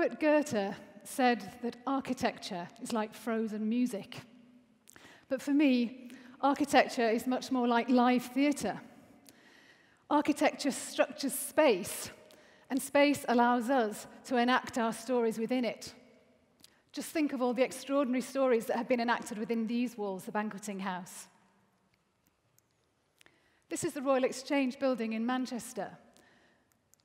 Robert Goethe said that architecture is like frozen music. But for me, architecture is much more like live theatre. Architecture structures space, and space allows us to enact our stories within it. Just think of all the extraordinary stories that have been enacted within these walls, the Banqueting House. This is the Royal Exchange Building in Manchester.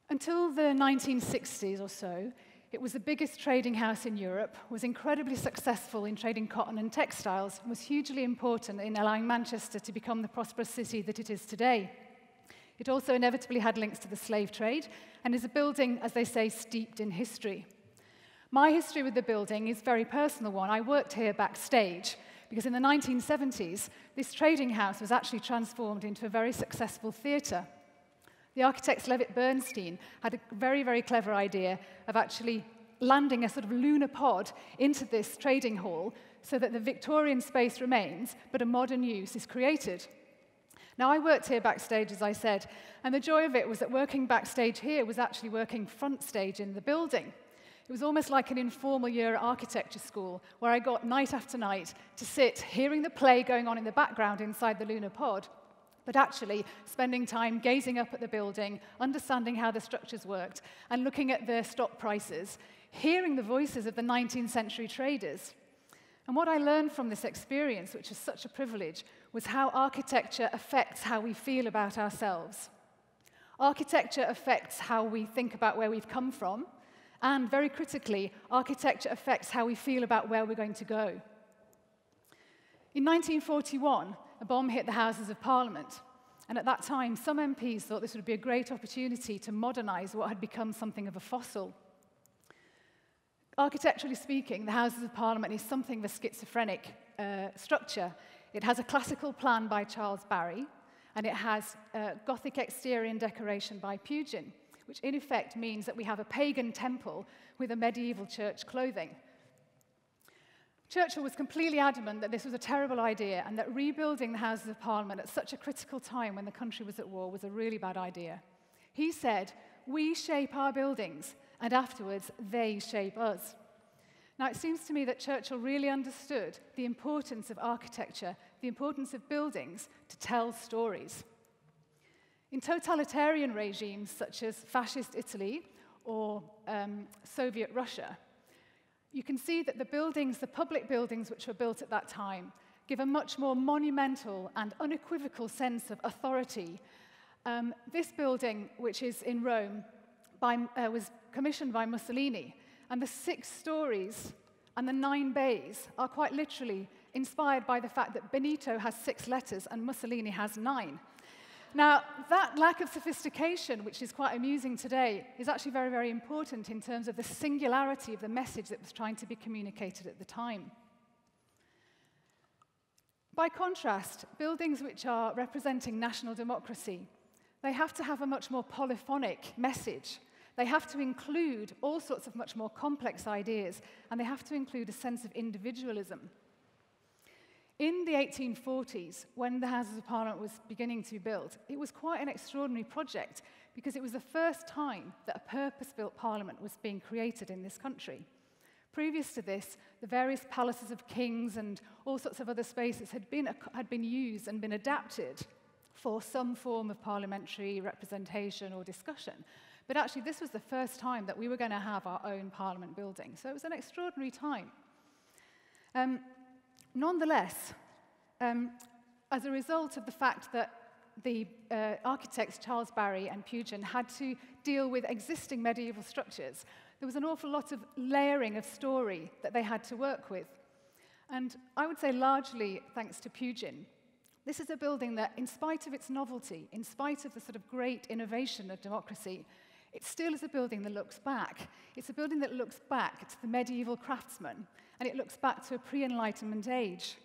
Until the 1960s or so, it was the biggest trading house in Europe, was incredibly successful in trading cotton and textiles, and was hugely important in allowing Manchester to become the prosperous city that it is today. It also inevitably had links to the slave trade, and is a building, as they say, steeped in history. My history with the building is a very personal one. I worked here backstage, because in the 1970s, this trading house was actually transformed into a very successful theatre. The architects Levitt-Bernstein had a very, very clever idea of actually landing a sort of lunar pod into this trading hall so that the Victorian space remains, but a modern use is created. Now, I worked here backstage, as I said, and the joy of it was that working backstage here was actually working front stage in the building. It was almost like an informal year at architecture school, where I got night after night to sit, hearing the play going on in the background inside the lunar pod, but actually spending time gazing up at the building, understanding how the structures worked, and looking at their stock prices, hearing the voices of the 19th century traders. And what I learned from this experience, which is such a privilege, was how architecture affects how we feel about ourselves. Architecture affects how we think about where we've come from, and very critically, architecture affects how we feel about where we're going to go. In 1941, a bomb hit the Houses of Parliament, and at that time, some MPs thought this would be a great opportunity to modernise what had become something of a fossil. Architecturally speaking, the Houses of Parliament is something of a schizophrenic structure. It has a classical plan by Charles Barry, and it has Gothic exterior and decoration by Pugin, which in effect means that we have a pagan temple with a medieval church clothing. Churchill was completely adamant that this was a terrible idea and that rebuilding the Houses of Parliament at such a critical time when the country was at war was a really bad idea. He said, "We shape our buildings, and afterwards they shape us." Now, it seems to me that Churchill really understood the importance of architecture, the importance of buildings to tell stories. In totalitarian regimes such as fascist Italy or Soviet Russia, you can see that the buildings, the public buildings which were built at that time, give a much more monumental and unequivocal sense of authority. This building, which is in Rome, was commissioned by Mussolini, and the 6 stories and the 9 bays are quite literally inspired by the fact that Benito has 6 letters and Mussolini has 9. Now, that lack of sophistication, which is quite amusing today, is actually very, very important in terms of the singularity of the message that was trying to be communicated at the time. By contrast, buildings which are representing national democracy, they have to have a much more polyphonic message. They have to include all sorts of much more complex ideas, and they have to include a sense of individualism. In the 1840s, when the Houses of Parliament was beginning to be built, it was quite an extraordinary project because it was the first time that a purpose-built parliament was being created in this country. Previous to this, the various palaces of kings and all sorts of other spaces had been used and been adapted for some form of parliamentary representation or discussion. But actually, this was the first time that we were going to have our own parliament building. So it was an extraordinary time. Nonetheless, as a result of the fact that the architects Charles Barry and Pugin had to deal with existing medieval structures, there was an awful lot of layering of story that they had to work with. And I would say largely thanks to Pugin. This is a building that, in spite of its novelty, in spite of the sort of great innovation of democracy, it still is a building that looks back. It's a building that looks back to the medieval craftsmen, and it looks back to a pre-Enlightenment age.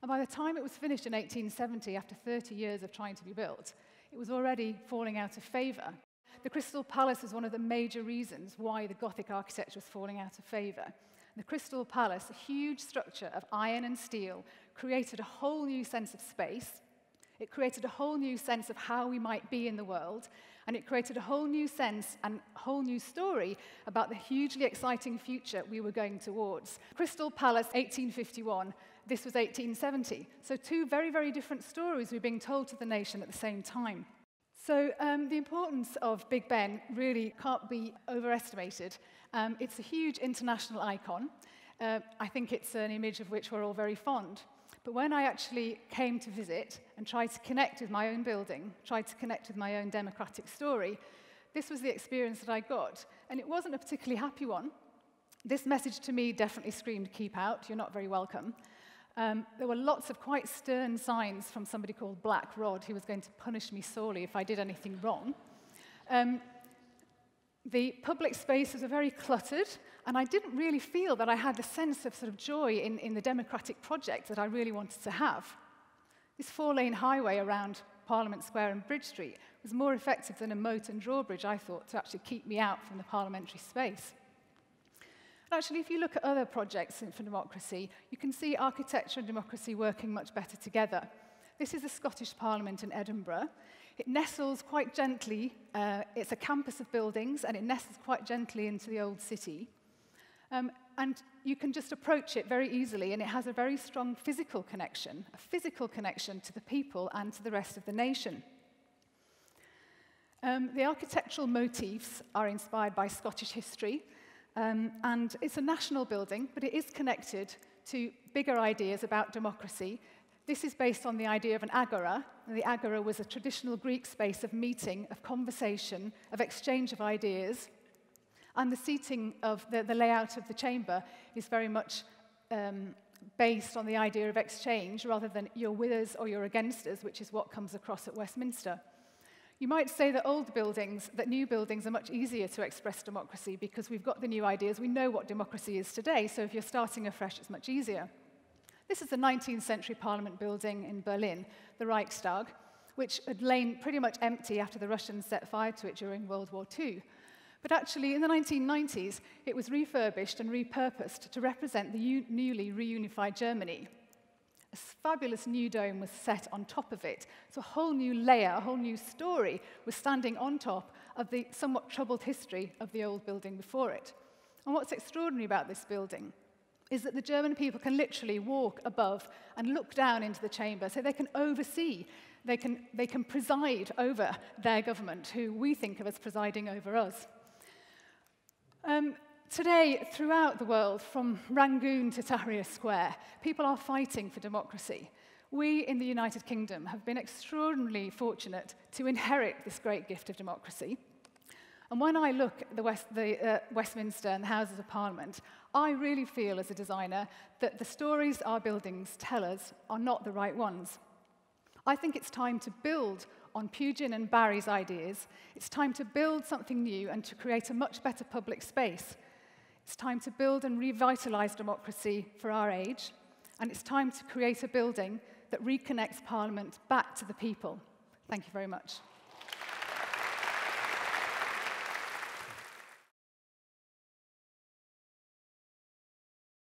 And by the time it was finished in 1870, after 30 years of trying to be built, it was already falling out of favor. The Crystal Palace was one of the major reasons why the Gothic architecture was falling out of favor. The Crystal Palace, a huge structure of iron and steel, created a whole new sense of space. It created a whole new sense of how we might be in the world, and it created a whole new sense and a whole new story about the hugely exciting future we were going towards. Crystal Palace, 1851. This was 1870. So two very, very different stories were being told to the nation at the same time. So the importance of Big Ben really can't be overestimated. It's a huge international icon. I think it's an image of which we're all very fond. But when I actually came to visit and tried to connect with my own building, tried to connect with my own democratic story, this was the experience that I got. And it wasn't a particularly happy one. This message to me definitely screamed, "Keep out, you're not very welcome." There were lots of quite stern signs from somebody called Black Rod, who was going to punish me sorely if I did anything wrong. The public spaces were very cluttered, and I didn't really feel that I had the sense of sort of joy in the democratic project that I really wanted to have. This four-lane highway around Parliament Square and Bridge Street was more effective than a moat and drawbridge, I thought, to actually keep me out from the parliamentary space. And actually, if you look at other projects for democracy, you can see architecture and democracy working much better together. This is the Scottish Parliament in Edinburgh. It nestles quite gently. It's a campus of buildings, and it nestles quite gently into the old city. And you can just approach it very easily, and it has a very strong physical connection to the people and to the rest of the nation. The architectural motifs are inspired by Scottish history, and it's a national building, but it is connected to bigger ideas about democracy. This is based on the idea of an agora, and the agora was a traditional Greek space of meeting, of conversation, of exchange of ideas, and the seating of the layout of the chamber is very much based on the idea of exchange rather than you're with us or you're against us, which is what comes across at Westminster. You might say that new buildings are much easier to express democracy because we've got the new ideas, we know what democracy is today, so if you're starting afresh, it's much easier. This is the 19th century Parliament building in Berlin, the Reichstag, which had lain pretty much empty after the Russians set fire to it during World War II. But actually, in the 1990s, it was refurbished and repurposed to represent the newly reunified Germany. A fabulous new dome was set on top of it, so a whole new layer, a whole new story was standing on top of the somewhat troubled history of the old building before it. And what's extraordinary about this building is that the German people can literally walk above and look down into the chamber, so they can oversee, they can preside over their government, who we think of as presiding over us. Today, throughout the world, from Rangoon to Tahrir Square, people are fighting for democracy. We in the United Kingdom have been extraordinarily fortunate to inherit this great gift of democracy. And when I look at Westminster and the Houses of Parliament, I really feel as a designer that the stories our buildings tell us are not the right ones. I think it's time to build on Pugin and Barry's ideas. It's time to build something new and to create a much better public space. It's time to build and revitalise democracy for our age. And it's time to create a building that reconnects Parliament back to the people. Thank you very much.